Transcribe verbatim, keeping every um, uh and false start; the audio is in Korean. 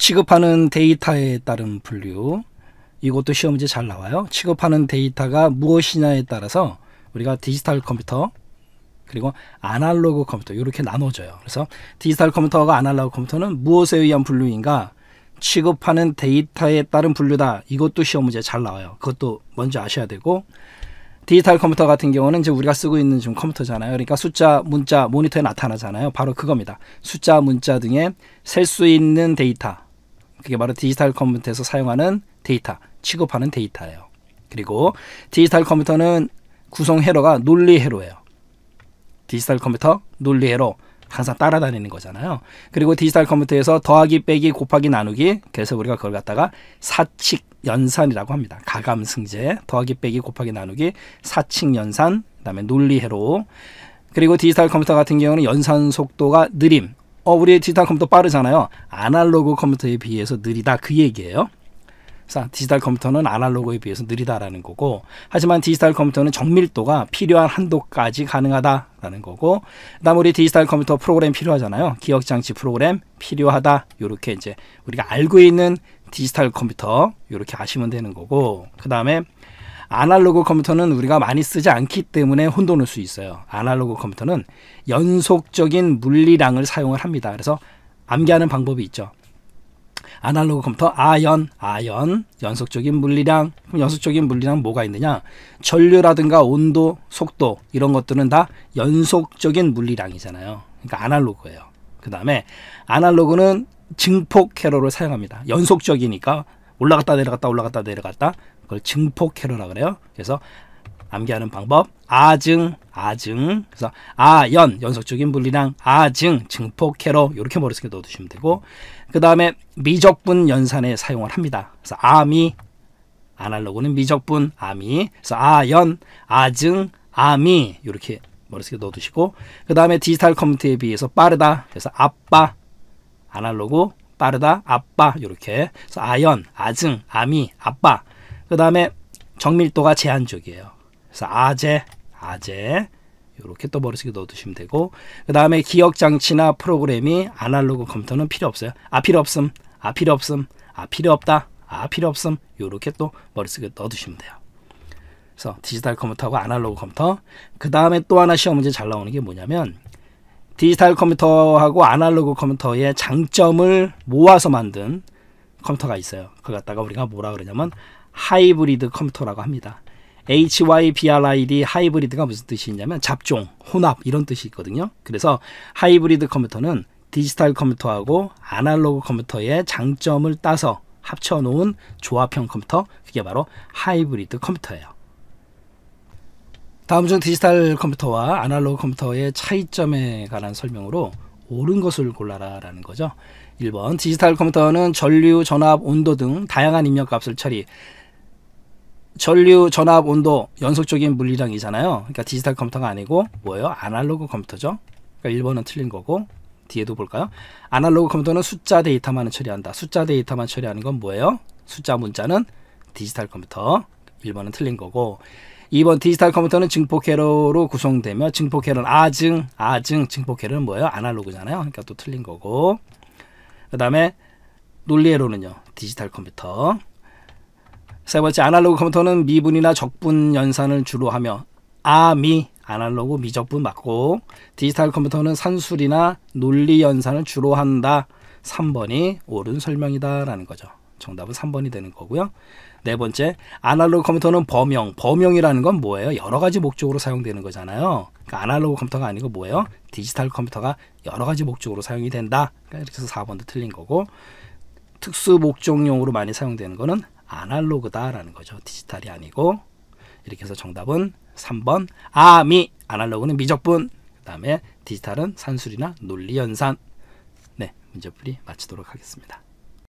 취급하는 데이터에 따른 분류, 이것도 시험 문제 잘 나와요. 취급하는 데이터가 무엇이냐에 따라서 우리가 디지털 컴퓨터 그리고 아날로그 컴퓨터 이렇게 나눠져요. 그래서 디지털 컴퓨터와 아날로그 컴퓨터는 무엇에 의한 분류인가? 취급하는 데이터에 따른 분류다. 이것도 시험 문제 잘 나와요. 그것도 먼저 아셔야 되고, 디지털 컴퓨터 같은 경우는 이제 우리가 쓰고 있는 지금 컴퓨터잖아요. 그러니까 숫자, 문자, 모니터에 나타나잖아요. 바로 그겁니다. 숫자, 문자 등에 셀 수 있는 데이터. 그게 바로 디지털 컴퓨터에서 사용하는 데이터, 취급하는 데이터예요. 그리고 디지털 컴퓨터는 구성 회로가 논리 회로예요. 디지털 컴퓨터, 논리 회로. 항상 따라다니는 거잖아요. 그리고 디지털 컴퓨터에서 더하기, 빼기, 곱하기, 나누기, 그래서 우리가 그걸 갖다가 사칙 연산이라고 합니다. 가감승제, 더하기, 빼기, 곱하기, 나누기, 사칙 연산, 그 다음에 논리회로. 그리고 디지털 컴퓨터 같은 경우는 연산 속도가 느림. 어, 우리 디지털 컴퓨터 빠르잖아요. 아날로그 컴퓨터에 비해서 느리다, 그 얘기예요. 디지털 컴퓨터는 아날로그에 비해서 느리다라는 거고, 하지만 디지털 컴퓨터는 정밀도가 필요한 한도까지 가능하다라는 거고, 그 다음 우리 디지털 컴퓨터 프로그램 필요하잖아요. 기억장치 프로그램 필요하다. 이렇게 이제 우리가 알고 있는 디지털 컴퓨터 이렇게 아시면 되는 거고, 그 다음에 아날로그 컴퓨터는 우리가 많이 쓰지 않기 때문에 혼돈 올 수 있어요. 아날로그 컴퓨터는 연속적인 물리량을 사용을 합니다. 그래서 암기하는 방법이 있죠. 아날로그 컴퓨터 아연, 아연, 연속적인 물리량. 그럼 연속적인 물리량 뭐가 있느냐? 전류라든가 온도, 속도 이런 것들은 다 연속적인 물리량이잖아요. 그러니까 아날로그예요. 그 다음에 아날로그는 증폭 회로를 사용합니다. 연속적이니까 올라갔다 내려갔다 올라갔다 내려갔다, 그걸 증폭 회로라고 그래요. 그래서 암기하는 방법 아증, 아증. 그래서 아연, 연속적인 물리량, 아증, 증폭 회로 이렇게 머릿속에 넣어두시면 되고, 그 다음에 미적분 연산에 사용을 합니다. 그래서 아미, 아날로그는 미적분, 아미. 그래서 아연, 아증, 아미 이렇게 머릿속에 넣어두시고, 그 다음에 디지털 컴퓨터에 비해서 빠르다. 그래서 아빠, 아날로그 빠르다, 아빠 이렇게. 그래서 아연, 아증, 아미, 아빠. 그 다음에 정밀도가 제한적이에요. 그래서 아재, 아재 이렇게 또 머릿속에 넣어두시면 되고, 그 다음에 기억장치나 프로그램이 아날로그 컴퓨터는 필요 없어요. 아 필요 없음, 아 필요 없음, 아 필요 없다, 아 필요 없음 이렇게 또 머릿속에 넣어두시면 돼요. 그래서 디지털 컴퓨터하고 아날로그 컴퓨터. 그 다음에 또 하나 시험 문제 잘 나오는 게 뭐냐면, 디지털 컴퓨터하고 아날로그 컴퓨터의 장점을 모아서 만든 컴퓨터가 있어요. 그걸 갖다가 우리가 뭐라 그러냐면 하이브리드 컴퓨터라고 합니다. 에이치 와이 비 알 아이 디 하이브리드가 무슨 뜻이 있냐면 잡종, 혼합 이런 뜻이 있거든요. 그래서 하이브리드 컴퓨터는 디지털 컴퓨터하고 아날로그 컴퓨터의 장점을 따서 합쳐놓은 조합형 컴퓨터, 그게 바로 하이브리드 컴퓨터예요. 다음 중 디지털 컴퓨터와 아날로그 컴퓨터의 차이점에 관한 설명으로 옳은 것을 골라라 라는 거죠. 일 번 디지털 컴퓨터는 전류, 전압, 온도 등 다양한 입력값을 처리. 전류, 전압, 온도, 연속적인 물리량이잖아요. 그러니까 디지털 컴퓨터가 아니고 뭐예요? 아날로그 컴퓨터죠. 그러니까 일 번은 틀린 거고, 뒤에도 볼까요? 아날로그 컴퓨터는 숫자 데이터만 처리한다. 숫자 데이터만 처리하는 건 뭐예요? 숫자, 문자는 디지털 컴퓨터. 일 번은 틀린 거고, 이 번 디지털 컴퓨터는 증폭 회로로 구성되며 증폭 회로는 아증, 아증, 증폭 회로는 뭐예요? 아날로그잖아요. 그러니까 또 틀린 거고, 그 다음에 논리 회로는요? 디지털 컴퓨터. 세 번째, 아날로그 컴퓨터는 미분이나 적분 연산을 주로 하며 아미, 아날로그 미적분 맞고, 디지털 컴퓨터는 산술이나 논리 연산을 주로 한다. 삼 번이 옳은 설명이다 라는 거죠. 정답은 삼 번이 되는 거고요. 네 번째, 아날로그 컴퓨터는 범용. 범용이라는 건 뭐예요? 여러 가지 목적으로 사용되는 거잖아요. 그러니까 아날로그 컴퓨터가 아니고 뭐예요? 디지털 컴퓨터가 여러 가지 목적으로 사용이 된다. 그러니까 이렇게 해서 사 번도 틀린 거고, 특수 목적용으로 많이 사용되는 거는 아날로그다라는 거죠. 디지털이 아니고. 이렇게 해서 정답은 삼 번 아미, 아날로그는 미적분, 그 다음에 디지털은 산술이나 논리연산. 네, 문제풀이 마치도록 하겠습니다.